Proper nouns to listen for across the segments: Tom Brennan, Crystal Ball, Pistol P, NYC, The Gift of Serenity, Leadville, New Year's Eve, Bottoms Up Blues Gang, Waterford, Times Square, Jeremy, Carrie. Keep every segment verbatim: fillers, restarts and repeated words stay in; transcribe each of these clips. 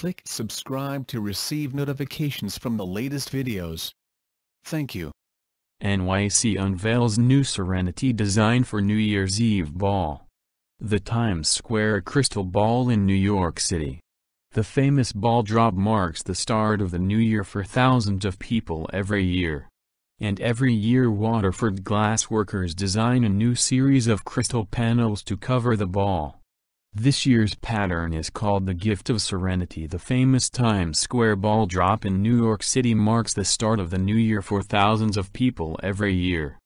Click subscribe to receive notifications from the latest videos. Thank you. N Y C unveils new Serenity design for New Year's Eve ball. The Times Square crystal ball in New York City. The famous ball drop marks the start of the new year for thousands of people every year. And every year Waterford glass workers design a new series of crystal panels to cover the ball. This year's pattern is called the Gift of Serenity. The famous Times Square ball drop in New York City marks the start of the new year for thousands of people every year.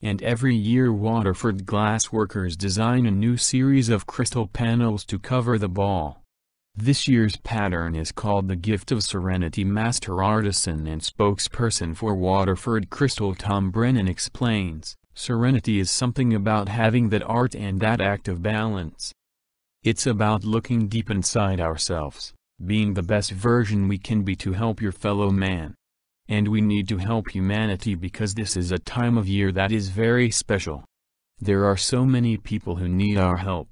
And every year Waterford glass workers design a new series of crystal panels to cover the ball. This year's pattern is called the Gift of Serenity. Master artisan and spokesperson for Waterford Crystal Tom Brennan explains, "Serenity is something about having that art and that act of balance. It's about looking deep inside ourselves, being the best version we can be to help your fellow man. And we need to help humanity because this is a time of year that is very special. There are so many people who need our help.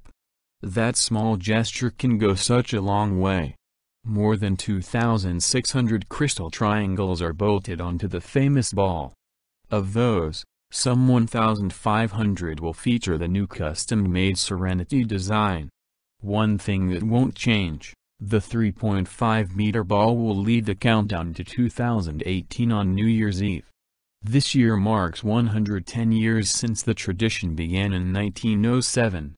That small gesture can go such a long way." More than two thousand six hundred crystal triangles are bolted onto the famous ball. Of those, some one thousand five hundred will feature the new custom-made Serenity design. One thing that won't change, the three point five meter ball will lead the countdown to two thousand eighteen on New Year's Eve. This year marks one hundred ten years since the tradition began in nineteen oh seven.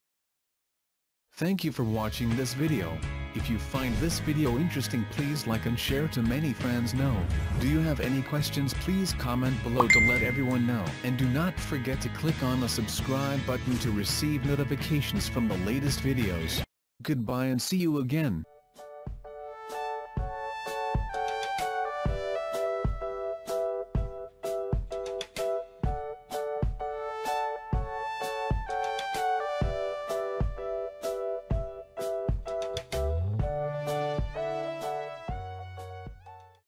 Thank you for watching this video. If you find this video interesting, please like and share to many friends know. Do you have any questions? Please comment below to let everyone know. And do not forget to click on the subscribe button to receive notifications from the latest videos. Goodbye and see you again.